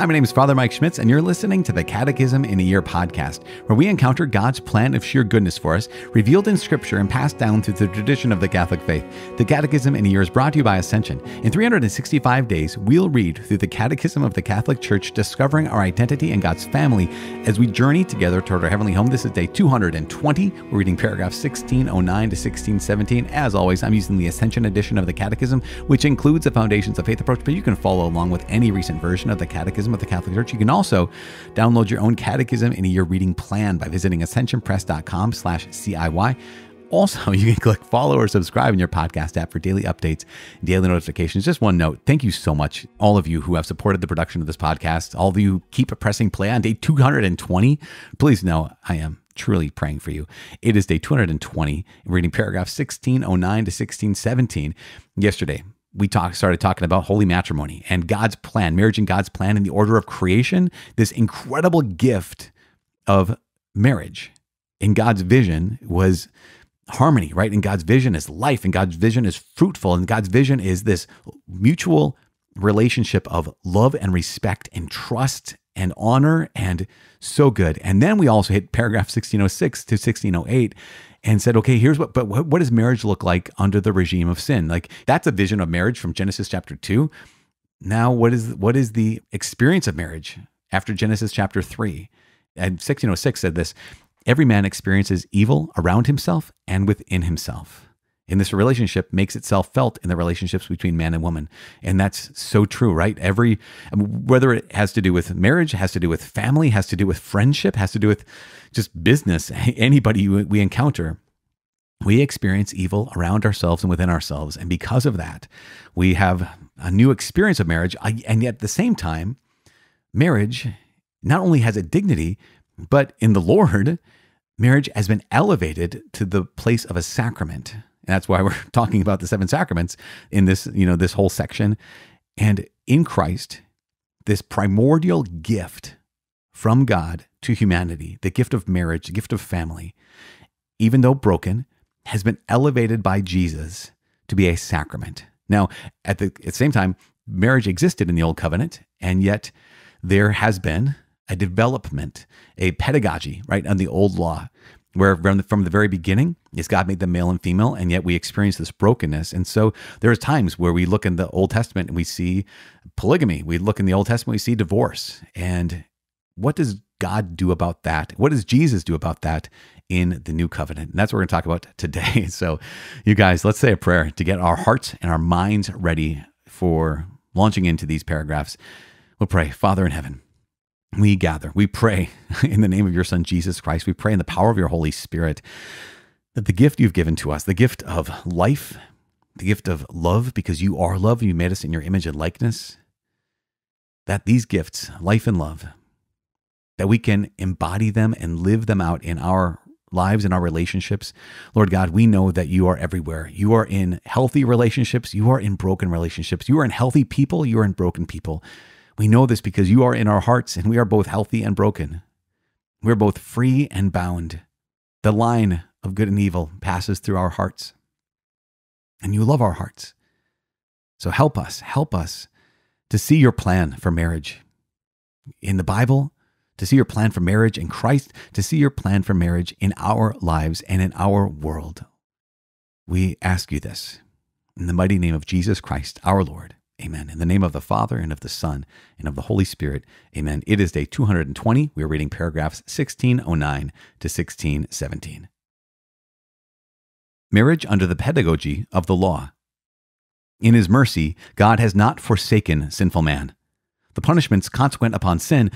Hi, my name is Father Mike Schmitz, and you're listening to the Catechism in a Year podcast, where we encounter God's plan of sheer goodness for us, revealed in Scripture and passed down through the tradition of the Catholic faith. The Catechism in a Year is brought to you by Ascension. In 365 days, we'll read through the Catechism of the Catholic Church, discovering our identity in God's family as we journey together toward our heavenly home. This is day 220. We're reading paragraph 1609 to 1617. As always, I'm using the Ascension edition of the Catechism, which includes the Foundations of Faith approach, but you can follow along with any recent version of the Catechism of the Catholic Church. You can also download your own Catechism in a Year reading plan by visiting ascensionpress.com/CIY. Also, you can click follow or subscribe in your podcast app for daily updates, daily notifications. Just one note, thank you so much, all of you who have supported the production of this podcast, all of you who keep pressing play on day 220. Please know I am truly praying for you. It is day 220, reading paragraph 1609 to 1617. Yesterday, we started talking about holy matrimony and God's plan, marriage and God's plan in the order of creation, this incredible gift of marriage. In God's vision was harmony, right? In God's vision is life, and God's vision is fruitful, and God's vision is this mutual relationship of love and respect and trust and honor, and so good. And then we also hit paragraph 1606 to 1608 and said, okay, here's what, but what does marriage look like under the regime of sin? Like, that's a vision of marriage from Genesis chapter 2. Now, what is the experience of marriage after Genesis chapter 3? And 1606 said this: every man experiences evil around himself and within himself. And this relationship makes itself felt in the relationships between man and woman. And that's so true, right? Whether it has to do with marriage, has to do with family, has to do with friendship, has to do with just business, anybody we encounter, we experience evil around ourselves and within ourselves. And because of that, we have a new experience of marriage. And yet at the same time, marriage not only has a dignity, but in the Lord, marriage has been elevated to the place of a sacrament. And that's why we're talking about the seven sacraments in this, this whole section. And in Christ, this primordial gift from God to humanity, the gift of marriage, the gift of family, even though broken, has been elevated by Jesus to be a sacrament. Now, at the same time, marriage existed in the Old Covenant, and yet there has been a development, a pedagogy, right, on the old law, where from the very beginning, yes, God made them male and female, and yet we experience this brokenness. And so there are times where we look in the Old Testament and we see polygamy. We look in the Old Testament, we see divorce. And what does God do about that? What does Jesus do about that in the New Covenant? And that's what we're going to talk about today. So you guys, let's say a prayer to get our hearts and our minds ready for launching into these paragraphs. We'll pray. Father in heaven, we gather, we pray in the name of your Son, Jesus Christ. We pray in the power of your Holy Spirit that the gift you've given to us, the gift of life, the gift of love, because you are love, you made us in your image and likeness, that these gifts, life and love, that we can embody them and live them out in our lives and our relationships. Lord God, we know that you are everywhere. You are in healthy relationships. You are in broken relationships. You are in healthy people. You are in broken people. We know this because you are in our hearts, and we are both healthy and broken. We're both free and bound. The line of good and evil passes through our hearts, and you love our hearts. So help us to see your plan for marriage in the Bible, to see your plan for marriage in Christ, to see your plan for marriage in our lives and in our world. We ask you this in the mighty name of Jesus Christ, our Lord. Amen. In the name of the Father, and of the Son, and of the Holy Spirit. Amen. It is day 220. We are reading paragraphs 1609 to 1617. Marriage under the pedagogy of the law. In his mercy, God has not forsaken sinful man. The punishments consequent upon sin,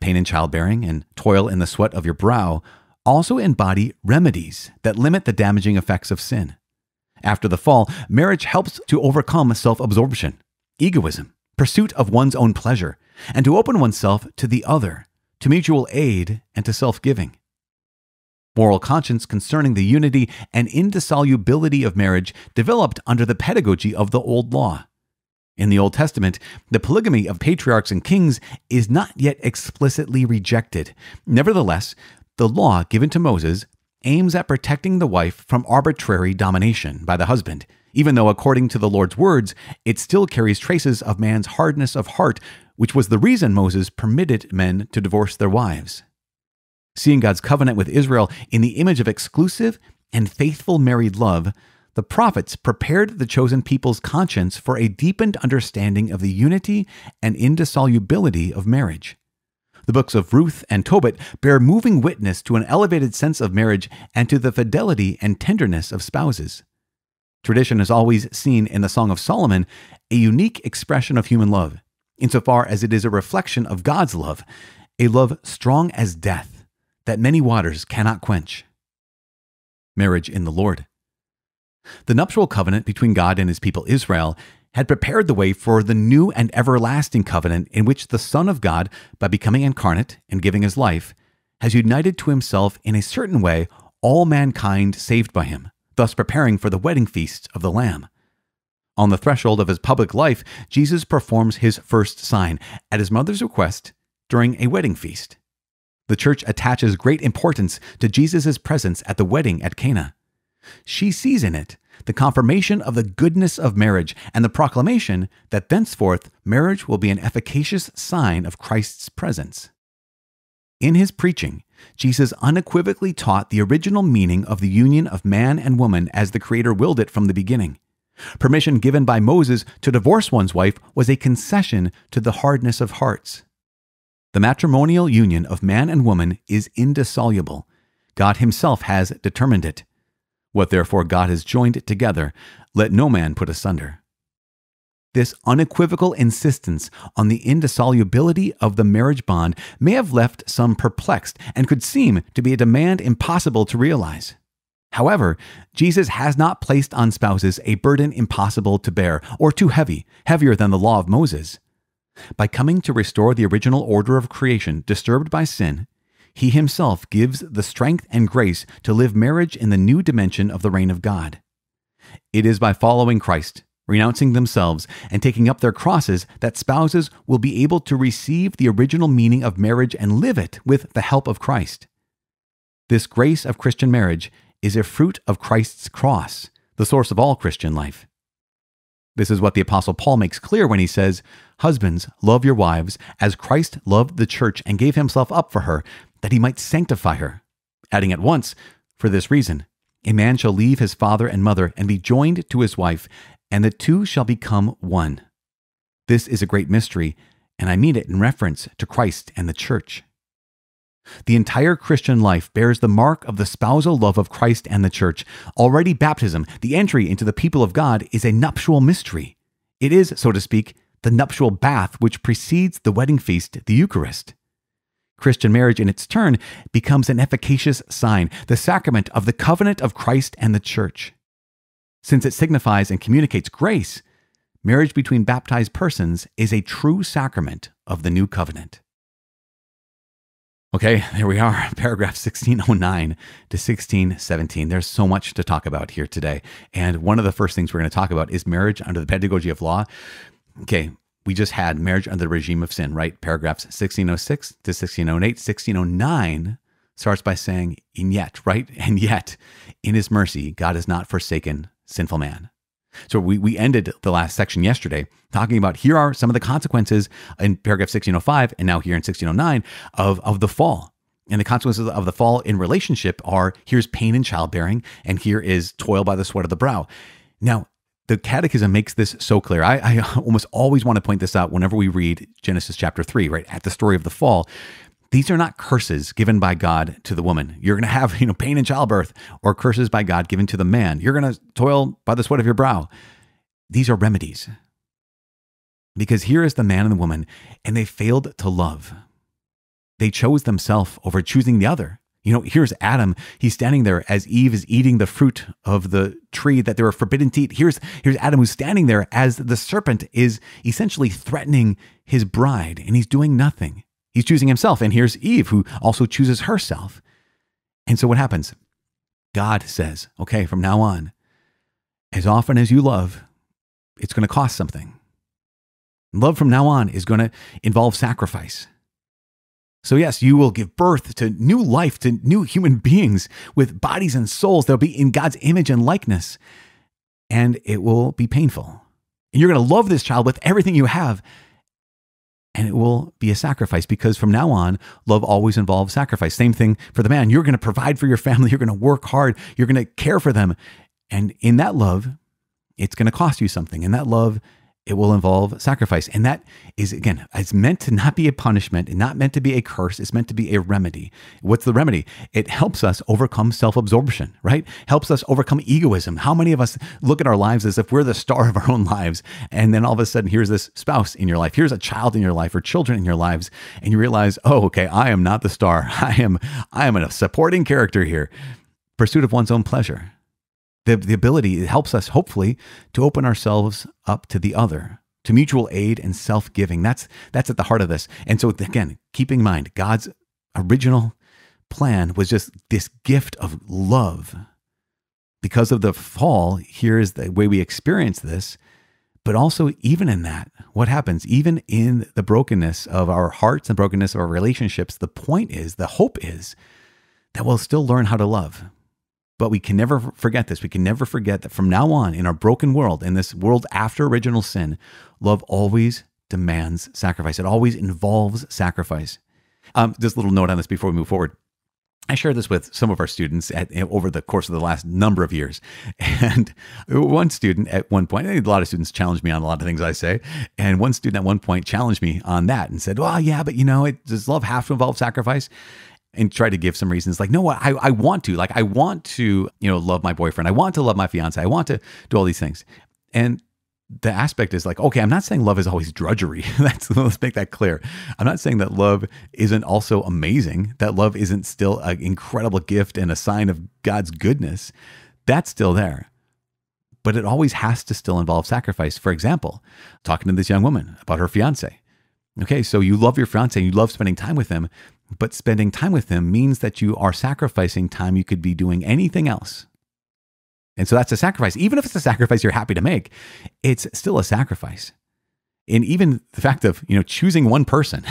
pain in childbearing and toil in the sweat of your brow, also embody remedies that limit the damaging effects of sin. After the fall, marriage helps to overcome self-absorption, egoism, pursuit of one's own pleasure, and to open oneself to the other, to mutual aid, and to self-giving. Moral conscience concerning the unity and indissolubility of marriage developed under the pedagogy of the old law. In the Old Testament, the polygamy of patriarchs and kings is not yet explicitly rejected. Nevertheless, the law given to Moses aims at protecting the wife from arbitrary domination by the husband, even though, according to the Lord's words, it still carries traces of man's hardness of heart, which was the reason Moses permitted men to divorce their wives. Seeing God's covenant with Israel in the image of exclusive and faithful married love, the prophets prepared the chosen people's conscience for a deepened understanding of the unity and indissolubility of marriage. The books of Ruth and Tobit bear moving witness to an elevated sense of marriage and to the fidelity and tenderness of spouses. Tradition is always seen in the Song of Solomon, a unique expression of human love, insofar as it is a reflection of God's love, a love strong as death, that many waters cannot quench. Marriage in the Lord. The nuptial covenant between God and his people Israel had prepared the way for the new and everlasting covenant in which the Son of God, by becoming incarnate and giving his life, has united to himself in a certain way all mankind saved by him, thus preparing for the wedding feast of the Lamb. On the threshold of his public life, Jesus performs his first sign, at his mother's request, during a wedding feast. The church attaches great importance to Jesus' presence at the wedding at Cana. She sees in it the confirmation of the goodness of marriage and the proclamation that thenceforth marriage will be an efficacious sign of Christ's presence. In his preaching, Jesus unequivocally taught the original meaning of the union of man and woman as the Creator willed it from the beginning. Permission given by Moses to divorce one's wife was a concession to the hardness of hearts. The matrimonial union of man and woman is indissoluble. God himself has determined it. What therefore God has joined together, let no man put asunder. This unequivocal insistence on the indissolubility of the marriage bond may have left some perplexed and could seem to be a demand impossible to realize. However, Jesus has not placed on spouses a burden impossible to bear or too heavy, heavier than the law of Moses. By coming to restore the original order of creation disturbed by sin, he himself gives the strength and grace to live marriage in the new dimension of the reign of God. It is by following Christ, renouncing themselves, and taking up their crosses that spouses will be able to receive the original meaning of marriage and live it with the help of Christ. This grace of Christian marriage is a fruit of Christ's cross, the source of all Christian life. This is what the Apostle Paul makes clear when he says, "Husbands, love your wives, as Christ loved the church and gave himself up for her, that he might sanctify her," adding at once, "For this reason, a man shall leave his father and mother and be joined to his wife, and the two shall become one." This is a great mystery, and I mean it in reference to Christ and the church. The entire Christian life bears the mark of the spousal love of Christ and the church. Already baptism, the entry into the people of God, is a nuptial mystery. It is, so to speak, the nuptial bath which precedes the wedding feast, the Eucharist. Christian marriage, in its turn, becomes an efficacious sign, the sacrament of the covenant of Christ and the church. Since it signifies and communicates grace, marriage between baptized persons is a true sacrament of the new covenant. Okay, there we are, paragraph 1609 to 1617. There's so much to talk about here today. And one of the first things we're going to talk about is marriage under the pedagogy of law. Okay, we just had marriage under the regime of sin, right? Paragraphs 1606 to 1608, 1609 starts by saying, "And yet," right? "And yet, in his mercy, God has not forsaken sinful man." So we ended the last section yesterday talking about here are some of the consequences in paragraph 1605 and now here in 1609 of the fall. And the consequences of the fall in relationship are here's pain in childbearing and here is toil by the sweat of the brow. Now, the Catechism makes this so clear. I almost always want to point this out whenever we read Genesis chapter 3, right, at the story of the fall. These are not curses given by God to the woman. You're going to have, you know, pain in childbirth, or curses by God given to the man. You're going to toil by the sweat of your brow. These are remedies. Because here is the man and the woman, and they failed to love. They chose themselves over choosing the other. You know, here's Adam. He's standing there as Eve is eating the fruit of the tree that they were forbidden to eat. Here's Adam who's standing there as the serpent is essentially threatening his bride, and he's doing nothing. He's choosing himself, and here's Eve, who also chooses herself. And so what happens? God says, okay, from now on, as often as you love, it's going to cost something. Love from now on is going to involve sacrifice. So yes, you will give birth to new life, to new human beings with bodies and souls. They'll be in God's image and likeness, and it will be painful. And you're going to love this child with everything you have, and it will be a sacrifice, because from now on, love always involves sacrifice. Same thing for the man. You're going to provide for your family. You're going to work hard. You're going to care for them. And in that love, it's going to cost you something. In that love, it will involve sacrifice. And that is, again, it's meant to not be a punishment and not meant to be a curse. It's meant to be a remedy. What's the remedy? It helps us overcome self-absorption, right? Helps us overcome egoism. How many of us look at our lives as if we're the star of our own lives? And then all of a sudden, here's this spouse in your life. Here's a child in your life or children in your lives. And you realize, oh, okay, I am not the star. I am a supporting character here. Pursuit of one's own pleasure. The ability, it helps us, hopefully, to open ourselves up to the other, to mutual aid and self-giving. That's at the heart of this. And so, again, keeping in mind, God's original plan was just this gift of love. Because of the fall, here is the way we experience this. But also, even in that, what happens? Even in the brokenness of our hearts and brokenness of our relationships, the point is, the hope is, that we'll still learn how to love. But we can never forget this. We can never forget that from now on, in our broken world, in this world after original sin, love always demands sacrifice. It always involves sacrifice. Just a little note on this before we move forward. I shared this with some of our students over the course of the last number of years. And one student at one point, a lot of students challenge me on a lot of things I say. And one student at one point challenged me on that and said, well, yeah, but you know, does love have to involve sacrifice? And try to give some reasons like, no, I want to. Like, I want to, you know, love my boyfriend. I want to love my fiance. I want to do all these things. And the aspect is like, okay, I'm not saying love is always drudgery. Let's make that clear. I'm not saying that love isn't also amazing, that love isn't still an incredible gift and a sign of God's goodness. That's still there. But it always has to still involve sacrifice. For example, talking to this young woman about her fiance. Okay, so you love your fiance, you love spending time with him, but spending time with him means that you are sacrificing time you could be doing anything else. And so that's a sacrifice. Even if it's a sacrifice you're happy to make, it's still a sacrifice. And even the fact of, you know, choosing one person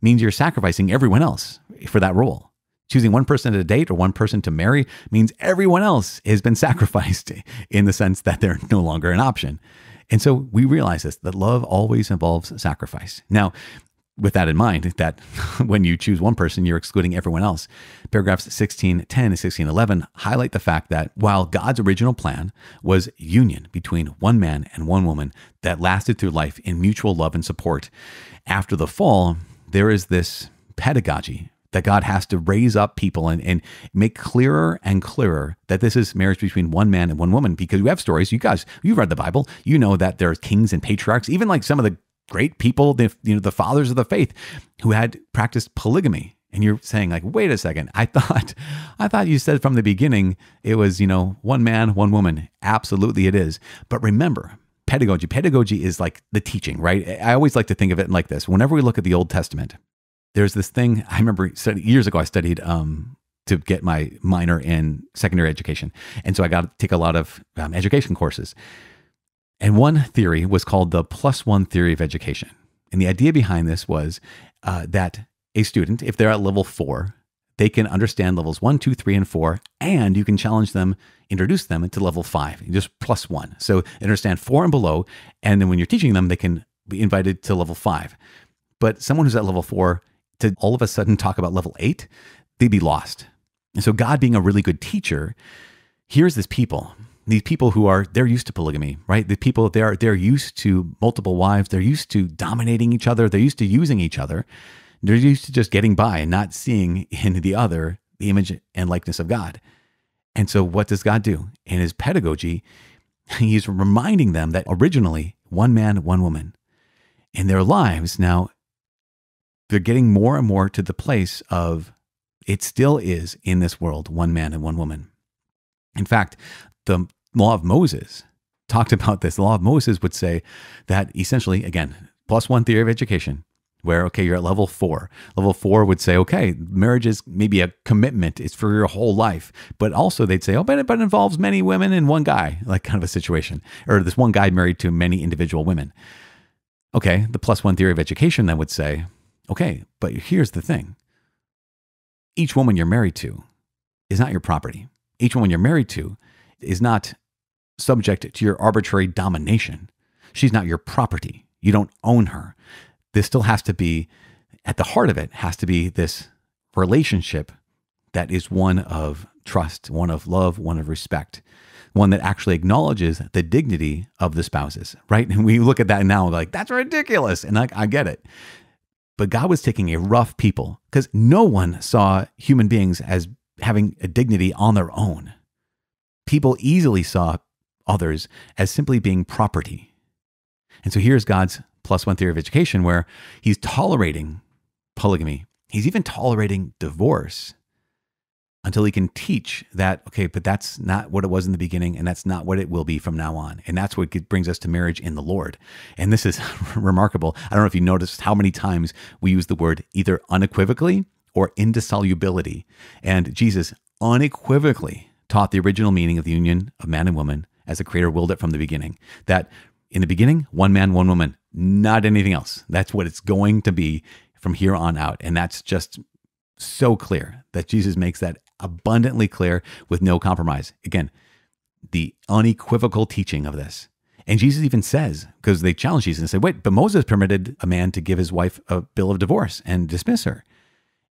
means you're sacrificing everyone else for that role. Choosing one person to date or one person to marry means everyone else has been sacrificed in the sense that they're no longer an option. And so we realize this, that love always involves sacrifice. Now, with that in mind, that when you choose one person, you're excluding everyone else. Paragraphs 1610 and 1611 highlight the fact that while God's original plan was union between one man and one woman that lasted through life in mutual love and support, after the fall, there is this pedagogy that God has to raise up people and make clearer and clearer that this is marriage between one man and one woman. Because we have stories, you guys, you've read the Bible, you know that there are kings and patriarchs, even like some of the great people, the fathers of the faith, who had practiced polygamy. And you're saying like, wait a second, I thought you said from the beginning it was, you know, one man, one woman. Absolutely it is. But remember, pedagogy. Pedagogy is like the teaching, right? I always like to think of it like this. Whenever we look at the Old Testament, there's this thing, I remember years ago I studied to get my minor in secondary education. And so I got to take a lot of education courses. And one theory was called the +1 theory of education. And the idea behind this was that a student, if they're at level 4, they can understand levels 1, 2, 3, and 4, and you can challenge them, introduce them to level 5, just +1. So they understand 4 and below. And then when you're teaching them, they can be invited to level 5. But someone who's at level 4, to all of a sudden talk about level 8, they'd be lost. And so God being a really good teacher, here's this people. These people who are, they're used to polygamy, right? The people, they're used to multiple wives. They're used to dominating each other. They're used to using each other. They're used to just getting by and not seeing in the other the image and likeness of God. And so what does God do? In his pedagogy, he's reminding them that originally one man, one woman. In their lives now, they're getting more and more to the place of it still is in this world, one man and one woman. In fact, the law of Moses talked about this. The law of Moses would say that essentially, again, +1 theory of education, where, okay, you're at level 4. Level 4 would say, okay, marriage is maybe a commitment. It's for your whole life. But also they'd say, oh, but it involves many women and one guy, like kind of a situation, or this one guy married to many individual women. Okay, the +1 theory of education then would say, okay, but here's the thing. Each woman you're married to is not your property. Each woman you're married to is not subject to your arbitrary domination. She's not your property. You don't own her. this still has to be, at the heart of it, has to be this relationship that is one of trust, one of love, one of respect, one that actually acknowledges the dignity of the spouses, right? And we look at that now and like, that's ridiculous. And I get it. But God was taking a rough people because no one saw human beings as having a dignity on their own. People easily saw others as simply being property. And so here's God's +1 theory of education where he's tolerating polygamy. He's even tolerating divorce until he can teach that, okay, but that's not what it was in the beginning and that's not what it will be from now on. And that's what brings us to marriage in the Lord. And this is remarkable. I don't know if you noticed how many times we use the word either unequivocally or indissolubility. And Jesus unequivocally taught the original meaning of the union of man and woman as the Creator willed it from the beginning. That in the beginning, one man, one woman, not anything else. That's what it's going to be from here on out. And that's just so clear that Jesus makes that abundantly clear with no compromise. Again, the unequivocal teaching of this. And Jesus even says, because they challenge Jesus and say, wait, but Moses permitted a man to give his wife a bill of divorce and dismiss her.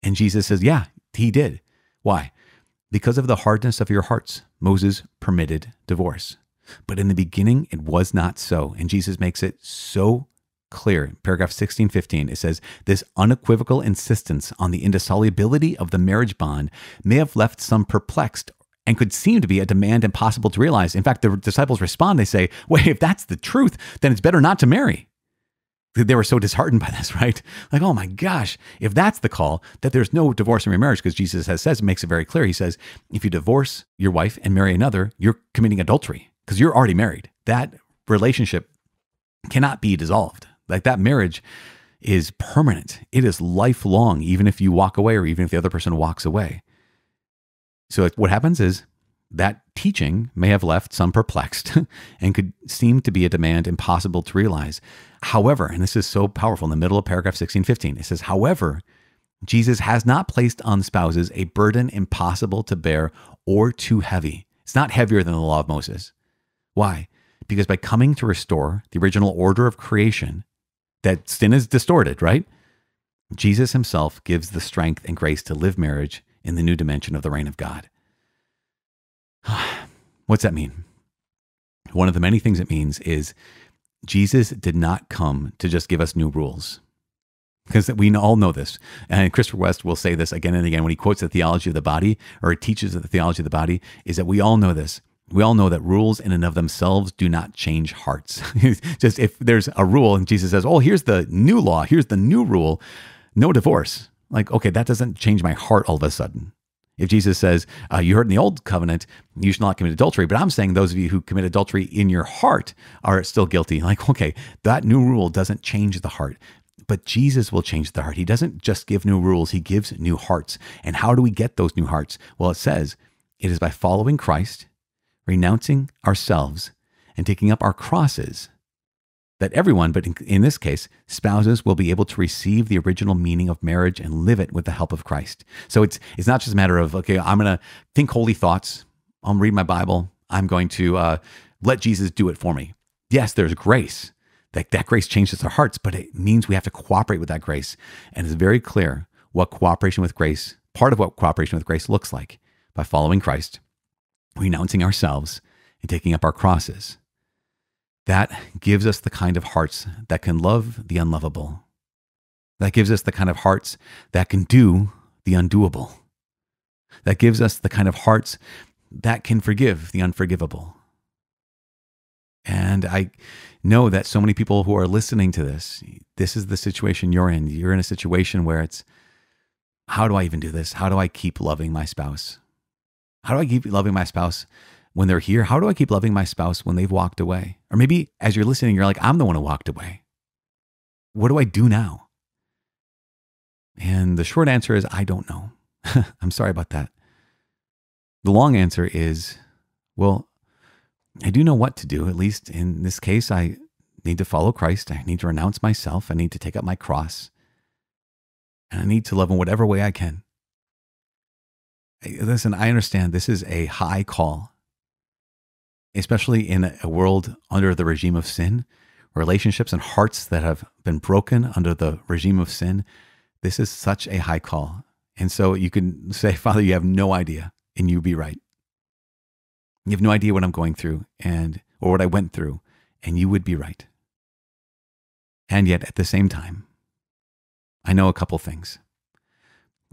And Jesus says, yeah, he did. Why? Because of the hardness of your hearts, Moses permitted divorce. But in the beginning, it was not so. And Jesus makes it so clear. In paragraph 1615, it says, this unequivocal insistence on the indissolubility of the marriage bond may have left some perplexed and could seem to be a demand impossible to realize. In fact, the disciples respond, they say, wait, if that's the truth, then it's better not to marry. They were so disheartened by this, right? Like, oh my gosh, if that's the call, that there's no divorce and remarriage, because Jesus says, it makes it very clear. He says, if you divorce your wife and marry another, you're committing adultery because you're already married. That relationship cannot be dissolved. Like that marriage is permanent. It is lifelong, even if you walk away or even if the other person walks away. So what happens is that teaching may have left some perplexed and could seem to be a demand impossible to realize. However, and this is so powerful, in the middle of paragraph 1615, it says, however, Jesus has not placed on spouses a burden impossible to bear or too heavy. It's not heavier than the law of Moses. Why? Because by coming to restore the original order of creation, that sin is distorted, right? Jesus himself gives the strength and grace to live marriage in the new dimension of the reign of God. What's that mean? One of the many things it means is Jesus did not come to just give us new rules. Because we all know this. And Christopher West will say this again and again when he quotes the theology of the body, or teaches that the theology of the body is that we all know this. We all know that rules in and of themselves do not change hearts. Just if there's a rule and Jesus says, oh, here's the new law, here's the new rule, no divorce. Like, okay, that doesn't change my heart all of a sudden. If Jesus says, you heard in the Old Covenant, you should not commit adultery, but I'm saying those of you who commit adultery in your heart are still guilty. Like, okay, that new rule doesn't change the heart, but Jesus will change the heart. He doesn't just give new rules, he gives new hearts. And how do we get those new hearts? Well, it says, it is by following Christ, renouncing ourselves, and taking up our crosses, that everyone, but in this case, spouses, will be able to receive the original meaning of marriage and live it with the help of Christ. So it's not just a matter of, okay, I'm going to think holy thoughts, I'll read my Bible, I'm going to let Jesus do it for me. Yes, there's grace. That grace changes our hearts, but it means we have to cooperate with that grace. And it's very clear what cooperation with grace, part of what cooperation with grace looks like, by following Christ, renouncing ourselves, and taking up our crosses. That gives us the kind of hearts that can love the unlovable. That gives us the kind of hearts that can do the undoable. That gives us the kind of hearts that can forgive the unforgivable. And I know that so many people who are listening to this, this is the situation you're in. You're in a situation where it's, how do I even do this? How do I keep loving my spouse? How do I keep loving my spouse when they're here? How do I keep loving my spouse when they've walked away? Or maybe as you're listening, you're like, I'm the one who walked away. What do I do now? And the short answer is, I don't know. I'm sorry about that. The long answer is, well, I do know what to do. At least in this case, I need to follow Christ. I need to renounce myself. I need to take up my cross. And I need to love in whatever way I can. Listen, I understand this is a high call, especially in a world under the regime of sin, relationships and hearts that have been broken under the regime of sin. This is such a high call. And so you can say, Father, you have no idea, and you'd be right. You have no idea what I'm going through or what I went through, and you would be right. And yet, at the same time, I know a couple things.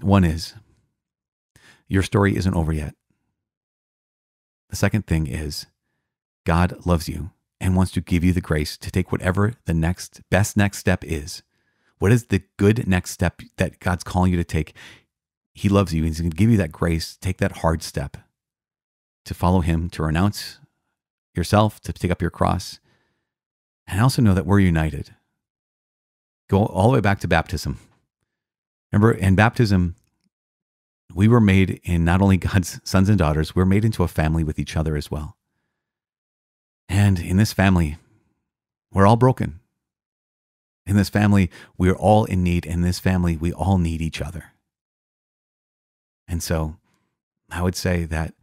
One is, your story isn't over yet. The second thing is, God loves you and wants to give you the grace to take whatever the best next step is. What is the good next step that God's calling you to take? He loves you, and He's going to give you that grace, take that hard step to follow Him, to renounce yourself, to take up your cross. And I also know that we're united. Go all the way back to baptism. Remember, in baptism, we were made in not only God's sons and daughters, we're made into a family with each other as well. And in this family, we're all broken. In this family, we're all in need. In this family, we all need each other. And so I would say that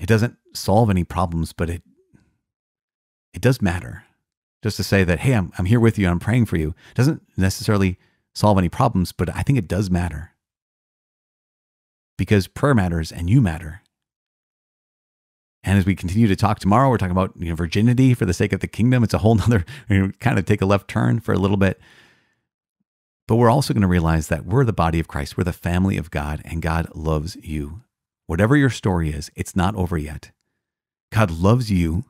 it doesn't solve any problems, but it does matter. Just to say that, hey, I'm here with you, I'm praying for you, doesn't necessarily solve any problems, but I think it does matter. Because prayer matters and you matter. And as we continue to talk tomorrow, we're talking about virginity for the sake of the kingdom. It's a whole nother, kind of take a left turn for a little bit. But we're also going to realize that we're the body of Christ. We're the family of God, and God loves you. Whatever your story is, it's not over yet. God loves you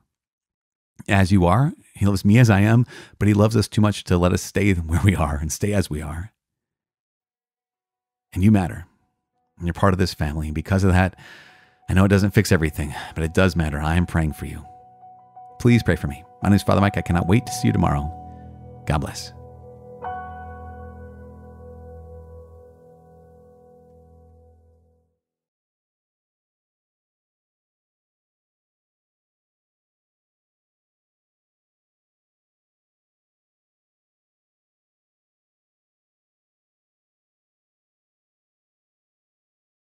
as you are. He loves me as I am, but He loves us too much to let us stay where we are and stay as we are. And you matter. And you're part of this family. And because of that, I know it doesn't fix everything, but it does matter. I am praying for you. Please pray for me. My name is Father Mike. I cannot wait to see you tomorrow. God bless.